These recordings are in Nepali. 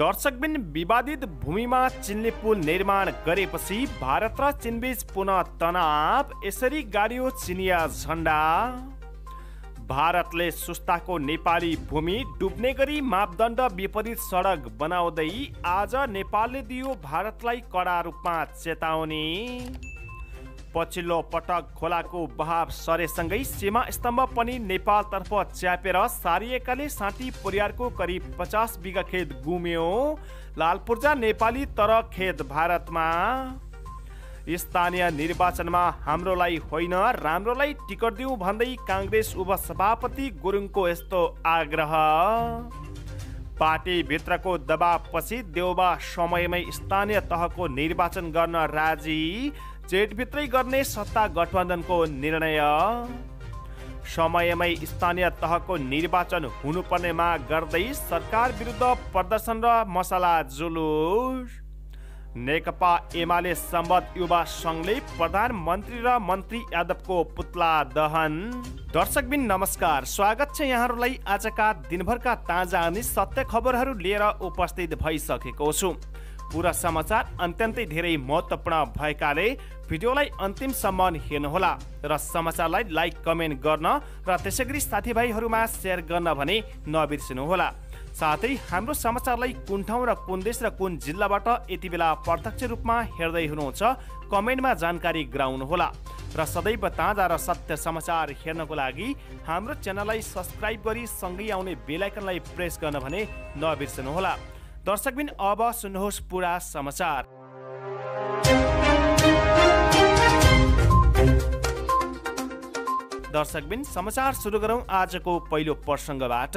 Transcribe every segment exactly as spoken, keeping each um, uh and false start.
दर्शकबिन विवादित भूमिमा चिन्ने पुल निर्माण गरेपछि भारत र चीनबीच पुनः तनाव, यसरी गाडियो चिनिया झण्डा। भारतले सुस्ताको नेपाली भूमि डुब्ने गरी मापदण्ड विपरीत सडक बनाउँदै आज नेपालले दियो भारतलाई कडा रूपमा चेतावनी। पछिल्लो पटक खोलाको बहाव सरेसँगै सीमा स्तम्भ पनि नेपालतर्फ च्यापेर सारिएकाले साँटी परियारको करिब पचास बिघा खेत गुम्यो। लालपुर्जा नेपाली तर खेत भारतमा। स्थानीय निर्वाचनमा हाम्रोलाई होइन राम्रोलाई टिकट दिउँ भन्दै काङ्ग्रेस उपसभापति गुरुङको यस्तो आग्रह। पार्टीभित्रको दबावपछि देउबा समयमै स्थानीय तहको निर्वाचन गर्न राजी, जेठभित्रै गर्ने सत्ता गठबन्धनको निर्णय। समयमै स्थानीय तहको निर्वाचन हुनुपर्ने माग गर्दै सरकार विरुद्ध प्रदर्शन र मसाला जुलुस। नेकपा एमाले सम्बद्ध युवा संघले प्रधानमन्त्री र मन्त्री यादवको पुतला दहन। दर्शकबिन नमस्कार, स्वागत छ यहाँहरूलाई आजका दिनभरका ताजा अनि सत्य खबरहरू लिएर उपस्थित भइसकेको छु। पूरा समाचार अत्यन्तै धेरै महत्त्वपूर्ण भएकाले भिडियोलाई अन्तिमसम्म हेर्नुहोला र समाचारलाई लाइक कमेन्ट गर्न र त्यसैगरी साथीभाइहरूमा सेयर गर्न भने नबिर्सिनुहोला। साथै हाम्रो समाचारलाई कुन ठाउँ र कुन देश र कुन जिल्लाबाट यति बेला प्रत्यक्ष रूपमा हेर्दै हुनुहुन्छ कमेन्टमा जानकारी गराउनुहोला र सदैव ताजा र सत्य समाचार हेर्नको लागि हाम्रो च्यानललाई सब्सक्राइब गरी सँगै आउने बेल आइकनलाई प्रेस गर्न भने नबिर्सनुहोला। दर्शकबिन अब सुन्नुहोस् पूरा समाचार। दर्शकबिन समाचार सुरु गरौं आजको पहिलो प्रसङ्गबाट।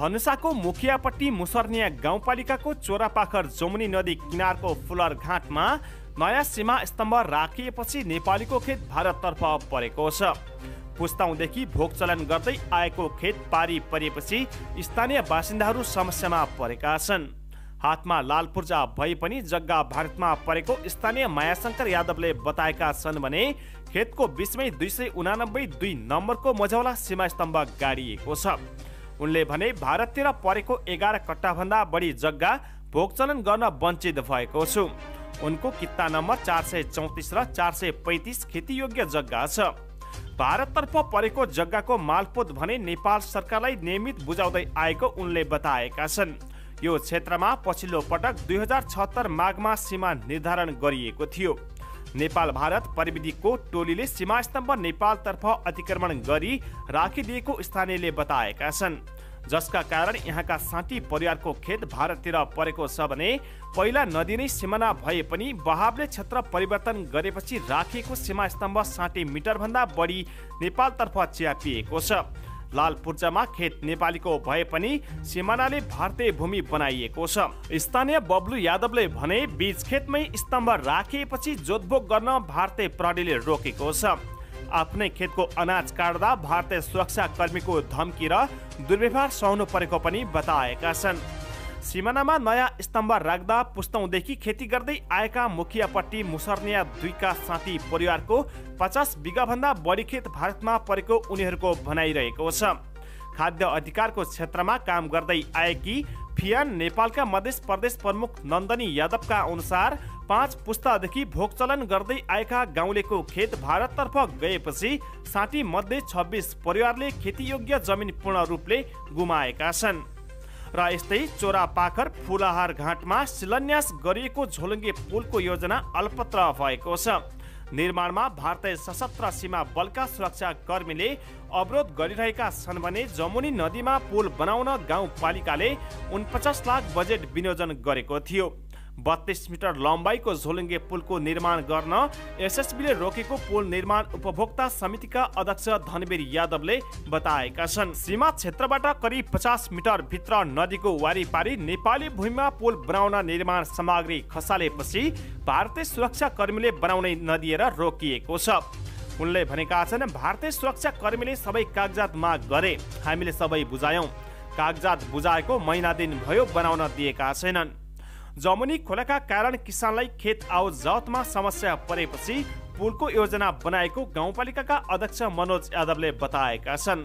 धनुषाको मुखियापट्टि मुसर्निया गाउँपालिकाको चोरापाखर जमुनी नदी किनारको फुलर घाटमा नयाँ सीमा स्तम्भ राखिएपछि नेपालीको खेत भारततर्फ परेको छ। पुस्ताउँदेखि भोगचलन गर्दै आएको खेत पारी परेपछि स्थानीय बासिन्दाहरू समस्यामा परेका छन्। हातमा लालपुर्जा भए पनि जग्गा भारतमा परेको स्थानीय मायाशंकर यादवले बताएका छन् भने खेतको बीचमै दुई सय उनानब्बे दुई नम्बरको मझौला सीमास्तम्भ गाडिएको छ। उनले भने भारततिर परेको एघार कट्टाभन्दा बढी जग्गा भोगचलन गर्न वञ्चित भएको छु। उनको किता नम्बर चार सय चौतिस र चार सय पैँतिस खेतीयोग्य जग्गा छ। भारततर्फ परेको जग्गाको मालपोत भने नेपाल सरकारलाई नियमित बुझाउँदै आएको उनले बताएका छन्। यो क्षेत्रमा पछिल्लो पटक दुई हजार छहत्तर माघमा सीमा निर्धारण गरिएको थियो। नेपाल भारत प्रविधिको टोलीले सीमास्तम्भ नेपालतर्फ अतिक्रमण गरी राखिदिएको स्थानीयले बताएका छन्, जसका कारण यहाँका साठी परिवारको खेत भारततिर परेको छ भने पहिला नदी नै सिमाना भए पनि बहावले क्षेत्र परिवर्तन गरेपछि राखिएको सीमास्तम्भ साठी मिटरभन्दा बढी नेपालतर्फ च्यापिएको छ। लालपुर्जामा खेत नेपालीको भए पनि सिमानाले भारतीय भूमि बनाइएको छ। स्थानीय बब्लु यादवले भने बीच खेतमै स्तम्भ राखिएपछि जोतभोग गर्न भारतीय प्रहरीले रोकेको छ। आफ्नै खेतको अनाज काट्दा भारतीय सुरक्षाकर्मीको धम्की र दुर्व्यवहार सहनु परेको पनि बताएका छन्। सिमानामा नयाँ स्तम्भ राख्दा पुस्तौँदेखि खेती गर्दै आएका मुखियापट्टि मुसर्निया दुईका साथी परिवारको पचास बिघाभन्दा बढी खेत भारतमा परेको उनीहरूको भनाइरहेको छ। खाद्य अधिकारको क्षेत्रमा काम गर्दै आएकी फियान नेपालका मध्य प्रदेश प्रमुख नन्दनी यादवका अनुसार पाँच पुस्तादेखि भोगचलन गर्दै आएका गाउँलेको खेत भारततर्फ गएपछि साठी मध्ये छब्बिस परिवारले खेतीयोग्य जमिन पूर्ण रूपले गुमाएका छन् र यस्तै चोरापाखर फुलाहार घाटमा शिलान्यास गरिएको झोलुङ्गे पुलको योजना अल्पत्र भएको छ। निर्माणमा भारतीय सशस्त्र सीमा बलका सुरक्षाकर्मीले अवरोध गरिरहेका छन् भने जमुनी नदीमा पुल बनाउन गाउँपालिकाले उनपचास लाख बजेट विनियोजन गरेको थियो। बत्तीस मिटर लम्बाइको झोलुङ्गे पुलको निर्माण गर्न एसएसबीले रोकेको पुल निर्माण उपभोक्ता समितिका अध्यक्ष धनवीर यादवले बताएका छन्। सीमा क्षेत्रबाट करिब पचास मिटर भित्र नदीको वारीपारी नेपाली भूमिमा पुल बनाउन निर्माण सामग्री खसालेपछि भारतीय सुरक्षाकर्मीले बनाउनै नदिएर रोकिएको छ। उनले भनेका छन् भारतीय सुरक्षाकर्मीले सबै कागजात माग गरे, हामीले सबै बुझायौँ, कागजात बुझाएको महिना दिन भयो, बनाउन दिएका छैनन्। जमुनी खोलाका कारण किसानलाई खेत आवतजावतमा समस्या परेपछि पुलको योजना बनाएको गाउँपालिकाका अध्यक्ष मनोज यादवले बताएका छन्।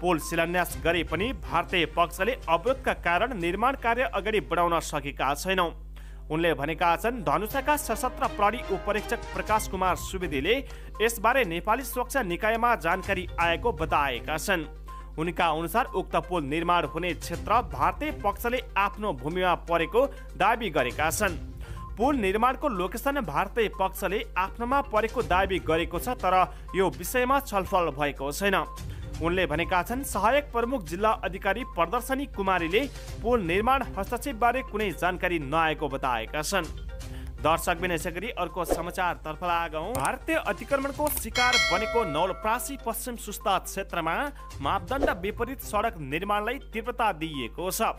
पुल शिलान्यास गरे पनि भारतीय पक्षले अवरोधका कारण निर्माण कार्य अगाडि बढाउन सकेका छैनौं। उनले भनेका छन् धनुषाका सशस्त्र प्रहरी उपरीक्षक प्रकाश कुमार सुवेदीले यसबारे नेपाली सुरक्षा निकायमा जानकारी आएको बताएका छन्। उनका अनुसार उक्त पुल निर्माण हुने क्षेत्र भारतीय पक्षले आफ्नो भूमिमा परेको दाबी गरेका छन्। पुल निर्माणको लोकेसन भारतीय पक्षले आफ्नोमा परेको दाबी गरेको छ, तर यो विषयमा छलफल भएको छैन। उनले भनेका छन् सहायक प्रमुख जिल्ला अधिकारी प्रदर्शनी कुमारीले पुल निर्माण हस्तक्षेपबारे कुनै जानकारी नआएको बताएका छन्। दर्शक बिन यसै गरी अर्को समाचारतर्फ लागौं। भारतीय अतिक्रमणको शिकार बनेको नवलपरासी पश्चिम सुस्ता क्षेत्रमा मापदण्ड विपरीत सडक निर्माणलाई तीव्रता दिइएको छ।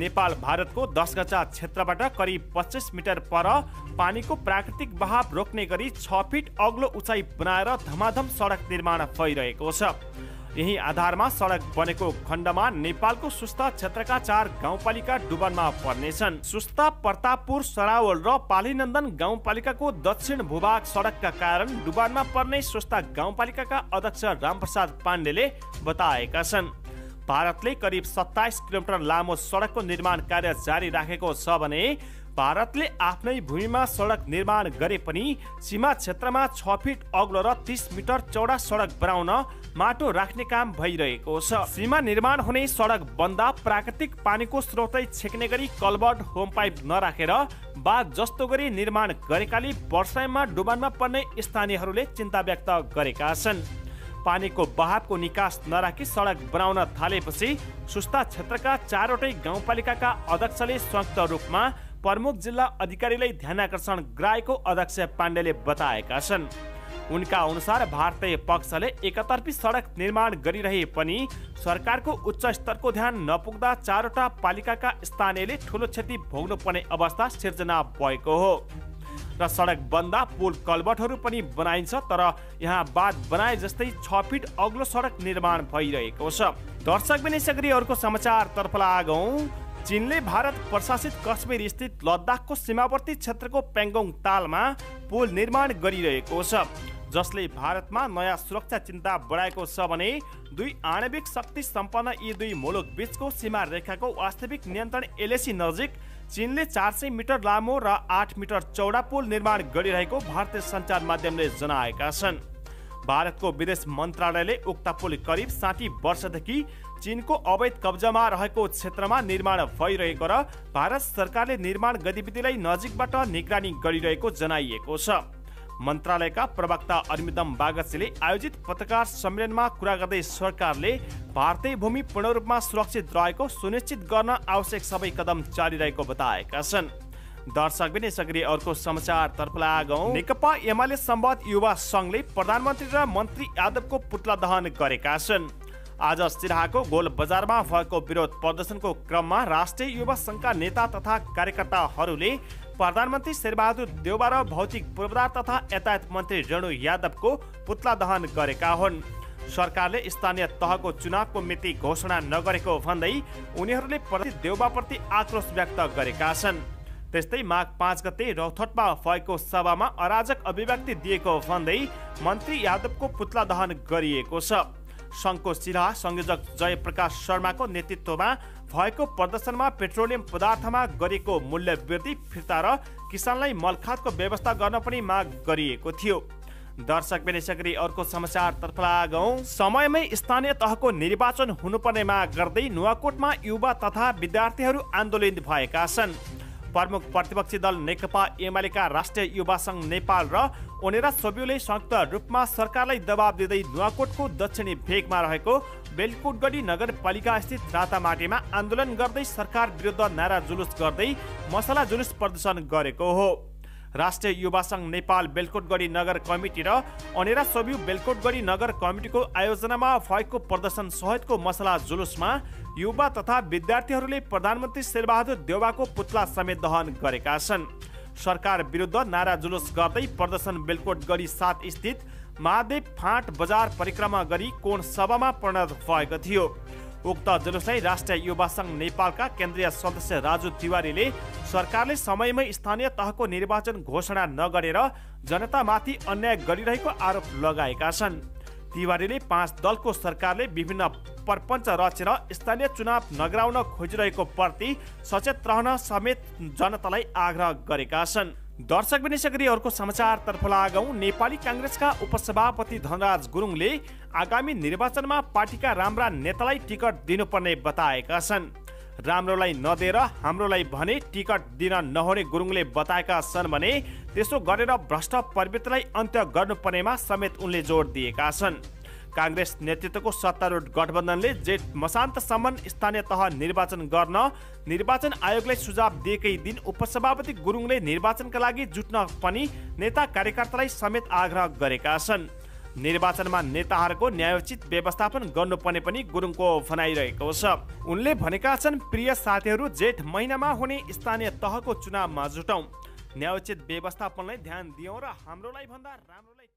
नेपाल भारतको दशगछा क्षेत्रबाट करिब पच्चीस मिटर पर पानीको प्राकृतिक बहाव रोक्ने गरी छ फिट अग्लो उचाइ बनाएर धमाधम सडक निर्माण भइरहेको छ। यही आधारमा सडक बनेको खण्डमा नेपालको सुस्ता क्षेत्रका चार गाउँपालिका डुबानमा पर्नेछन्। सुस्ता, प्रतापपुर, सरावल र पालीनन्दन गाउँपालिकाको दक्षिण भूभाग सडकका कारण डुबानमा पर्ने सुस्ता गाउँपालिकाका अध्यक्ष रामप्रसाद पाण्डेले बताएका छन्। भारतले करिब सत्ताइस किलोमिटर लामो सडकको निर्माण कार्य जारी राखेको छ भने भारतले आफ्नै भूमिमा सडक निर्माण गरे पनि सीमा क्षेत्रमा छ फिट अग्लो र तीस मिटर चौडा सडक बनाउन माटो राख्ने काम भइरहेको छ। सीमा निर्माण हुने सडक बन्दा प्राकृतिक पानीको स्रोतै छेक्ने गरी कलबर्ट, होम पाइप नराखेर बाँध जस्तो गरी निर्माण गरेकाले वर्षामा डुबानमा पर्ने स्थानीयहरूले चिन्ता व्यक्त गरेका छन्। पानीको बहावको निकास नराखी सडक बनाउन थालेपछि सुस्ता क्षेत्रका चारवटै गाउँपालिकाका अध्यक्षले संयुक्त रूपमा प्रमुख जिल्ला अधिकारीलाई ध्यानाकर्षण गराएको अध्यक्ष पाण्डेले बताएका छन्। उनका अनुसार भारतीय पक्षले एकतर्फी सडक निर्माण गरिरहे पनि सरकारको उच्च स्तरको ध्यान नपुग्दा चारवटा पालिकाका स्थानीयले ठूलो क्षति भोग्नुपर्ने अवस्था सिर्जना भएको हो र सडक बन्दा पुल कलबटहरू पनि बनाइन्छ, तर यहाँ बाँध बनाए जस्तै छ फिट अग्लो सडक निर्माण भइरहेको छ। दर्शक बिन यसै गरी अर्को समाचारतर्फ लागौं। चीनले भारत प्रशासित कश्मीर स्थित लद्दाखको सीमावर्ती क्षेत्रको पेङ्गोङ तालमा पुल निर्माण गरिरहेको छ, जसले भारतमा नयाँ सुरक्षा चिन्ता बढाएको छ भने दुई आणविक शक्ति सम्पन्न यी दुई मुलुक बीचको सीमा रेखाको वास्तविक नियन्त्रण एलएसी नजिक चीनले चार सय मिटर लामो र आठ मिटर चौडा पुल निर्माण गरिरहेको भारतीय सञ्चार माध्यमले जनाएका छन्। भारतको विदेश मन्त्रालयले उक्त पुल करिब साठी वर्षदेखि चीनको अवैध कब्जामा रहेको क्षेत्रमा निर्माण भइरहेको र भारत सरकारले निर्माण गतिविधिलाई नजिकबाट निगरानी गरिरहेको जनाइएको छ। मन्त्रालयका प्रवक्ता अरिन्दम बागचीले आयोजित पत्रकार सम्मेलनमा कुरा गर्दै सरकारले भारतीय भूमि पूर्ण रूपमा सुरक्षित रहेको सुनिश्चित गर्न आवश्यक सबै कदम चालिरहेको बताएका छन्। दर्शक बिन यसै गरी अर्को समाचारतर्फ लागौं। नेकपा एमाले सम्बद्ध युवा संघले प्रधानमन्त्री र मन्त्री यादवको पुतला दहन गरेका छन्। आज सिराहाको गोल बजारमा भएको विरोध प्रदर्शनको क्रममा राष्ट्रिय युवा संघका नेता तथा कार्यकर्ताहरूले प्रधानमन्त्री शेरबहादुर देउवा र भौतिक पूर्वाधार तथा यातायात मन्त्री रेणु यादवको पुतला दहन गरेका हुन्। सरकारले स्थानीय तहको चुनावको मिति घोषणा नगरेको भन्दै उनीहरूले प्रधानमन्त्री देउवाप्रति आक्रोश व्यक्त गरेका छन्। त्यस्तै माघ पाँच गते रौतहटमा भएको सभामा अराजक अभिव्यक्ति दिएको भन्दै मन्त्री यादवको पुतला दहन गरिएको छ। संघको सिराहा संयोजक जयप्रकाश शर्माको नेतृत्वमा भएको प्रदर्शनमा पेट्रोलियम पदार्थमा गरिएको मूल्य वृद्धि फिर्ता र किसानलाई मलखातको व्यवस्था गर्न पनि माग गरिएको थियो। दर्शक बिन यसै गरी अर्को समाचारतर्फ लागौं। समयमै स्थानीय तहको निर्वाचन हुनुपर्ने माग गर्दै नुवाकोटमा युवा तथा विद्यार्थीहरू आन्दोलन भएका छन्। प्रमुख प्रतिपक्षी दल नेकपा एमालेका राष्ट्रिय युवा संघ नेपाल र ओनेरा सोब्यूले संयुक्त रूपमा सरकारलाई दबाब दिँदै नुवाकोटको दक्षिणी भेगमा रहेको बेलकोटगढी नगरपालिका स्थित रातामाटीमा आन्दोलन गर्दै सरकार विरुद्ध नारा जुलुस गर्दै मसला जुलुस प्रदर्शन गरेको हो। राष्ट्रिय युवा संघ नेपाल बेलकोटगढी नगर कमिटी र ओनेरा सोब्यू बेलकोटगढी नगर कमिटीको आयोजनामा भएको प्रदर्शन सहितको मसला जुलुसमा युवा तथा विद्यार्थीहरूले प्रधानमन्त्री शेरबहादुर देउवाको पुतला समेत दहन गरेका छन्। सरकार विरुद्ध नारा जुलुस गर्दै प्रदर्शन बेलकोटगढी सात स्थित महादेव फाँट बजार परिक्रमा गरी कोण सभामा परिणत भएको थियो। उक्त जुलुसलाई राष्ट्रिय युवा संघ नेपालका केन्द्रीय सदस्य राजु तिवारीले सरकारले समयमै स्थानीय तहको निर्वाचन घोषणा नगरेर जनतामाथि अन्याय गरिरहेको आरोप लगाएका छन्। तिवारीले पाँच दलको सरकारले विभिन्न प्रपञ्च रचेर स्थानीय चुनाव नगराउन खोजिरहेको प्रति सचेत रहन समेत जनतालाई आग्रह गरेका छन्। दर्शक विनिसकरी अर्को समाचारतर्फ लागौं। नेपाली काङ्ग्रेसका उपसभापति धनराज गुरुङले आगामी निर्वाचनमा पार्टीका राम्रा नेतालाई टिकट दिनुपर्ने बताएका छन्। राम्रोलाई नदिएर हाम्रोलाई भने टिकट दिन नहुने गुरुङले बताएका छन् भने त्यसो गरेर भ्रष्ट प्रवृत्तिलाई अन्त्य गर्नुपर्नेमा समेत उनले जोड दिएका छन्। काङ्ग्रेस नेतृत्वको सत्तारूढ गठबन्धनले जेठ मसान्तसम्म स्थानीय तह निर्वाचन गर्न निर्वाचन आयोगलाई सुझाव दिएकै दिन उपसभापति गुरुङले निर्वाचनका लागि जुट्न पनि नेता कार्यकर्तालाई समेत आग्रह गरेका छन्। निर्वाचनमा नेताहरूको न्यायोचित व्यवस्थापन गर्नुपर्ने पनि गुरुङको भनाइरहेको छ। उनले भनेका छन्, प्रिय साथीहरू, जेठ महिनामा हुने स्थानीय तहको चुनावमा जुटौँ, न्यायोचित व्यवस्थापनलाई ध्यान दियौँ र हाम्रोलाई भन्दा राम्रोलाई